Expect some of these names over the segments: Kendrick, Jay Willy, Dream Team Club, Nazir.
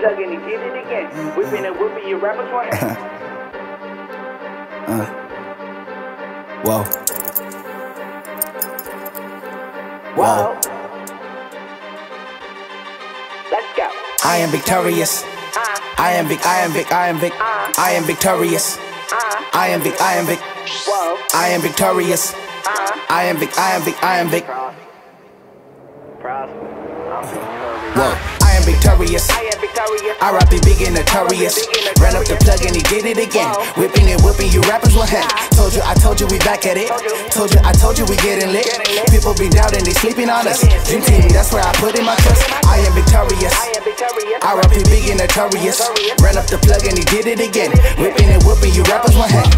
Thuggin' and did it again. Whipping and whipping your rappers for him. Whoa. Whoa. Let's go. I am victorious. I am victorious. Whoa. I am victorious. Whoa. I rap it big and notorious. Ran up the plug and he did it again. Whipping and whipping, you rappers were him. Told you we back at it. Told you we getting lit. People be doubting, they sleeping on us. Dream team, that's where I put in my trust. I am victorious. I rap it big and notorious. Ran up the plug and he did it again. Whipping and whipping, you rappers were him.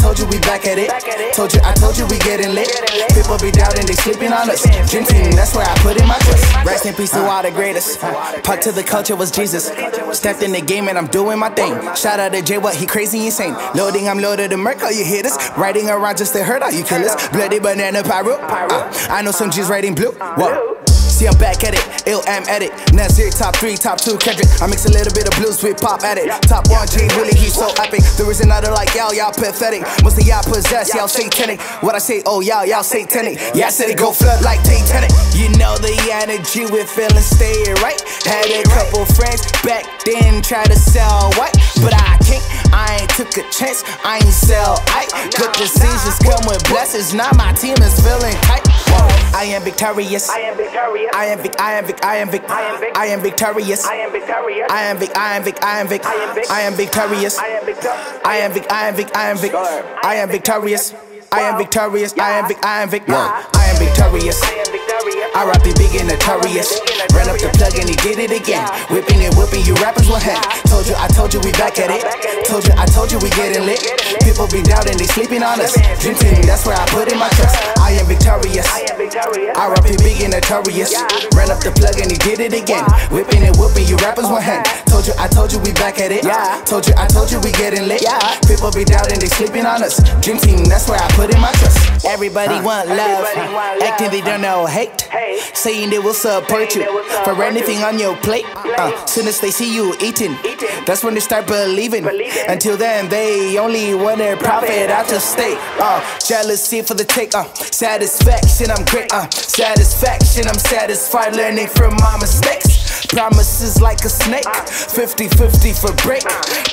Told you we back at it. Told you we getting lit. People be doubting, they sleeping on us. Dream team, that's where I put in my trust. Rest in peace to all the greatest. Part to the culture was Jesus. Stepped in the game and I'm doing my thing. Shout out to Jay Willy, he crazy insane. Loading, I'm loaded to murk all you hitters. Riding around just to hurt all you killers. Bloody banana pyro. I know some G's riding blue. Whoa. See, I'm back at it. Ill am at it. Nazir, top 3, top 2, Kendrick. I mix a little bit of blues with pop at it. Top 1, Jay Willy, he's so epic. The reason I don't like y'all, y'all pathetic. Most of y'all possess, y'all satanic. What I say, oh y'all satanic. Yeah, I said it go flood like Titanic. You know the energy we're feeling, stay right. Had a couple friends back then try to sell white, but I can't. I ain't took a chance, I ain't sell Ike. Good decisions come with blessings. Now my team is feeling tight. I am victorious. I am victorious. I am victorious. I am victorious. I rap it big and notorious. Ran up the plug and he did it again. Whipping and whipping, you rappers were him. Told you we back at it. Told you we getting lit. People be doubting, they sleeping on us. Dream team, that's where I put in my trust. I am victorious. I rap it big and notorious. Ran up the plug and he did it again. Whipping and whipping, you rappers were him. Told you we back at it. Told you we getting lit. People be doubting, they sleeping on us. Dream team, that's where I put in my trust. Everybody want love, acting they don't know hate. Saying they will support you for anything on your plate. Soon as they see you eating, that's when they start believing. Until then, they only want their profit out your state. Jealousy for the take. Satisfaction, I'm great. Satisfaction, I'm satisfied. Learning from my mistakes. Promises like a snake. 50-50 for break.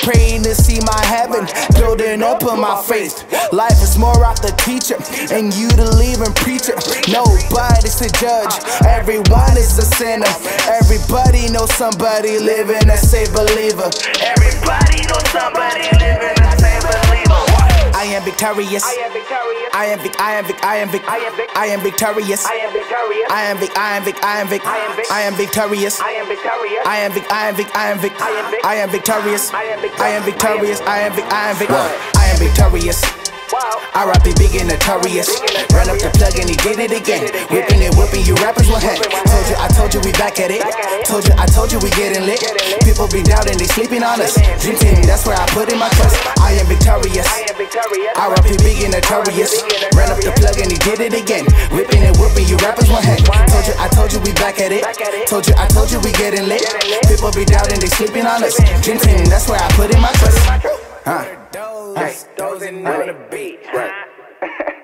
Praying to see my heaven. Building up on my faith. Life is more out the teacher, and you the leading preacher. Nobody's the judge. Everyone is a sinner. Everybody knows somebody living a saved believer. Everybody knows somebody living a saved believer. I am victorious. I am victorious. I am victorious. I am victorious. I am victorious. I rap it big and notorious. Ran up the plug and he did it again. Whipping and whipping, you rappers were him. Told you we back at it. Told you we getting lit. People be doubting, they sleeping on us. Dream team, that's where I put in my trust. I am victorious. I rap it big and notorious. Ran up the plug and he did it again. Whipping and whipping, you rappers were him. Told you we back at it. Told you we getting lit. People be doubting, they sleeping on us. Dream team, that's where I put in my trust. Dozing on the beat.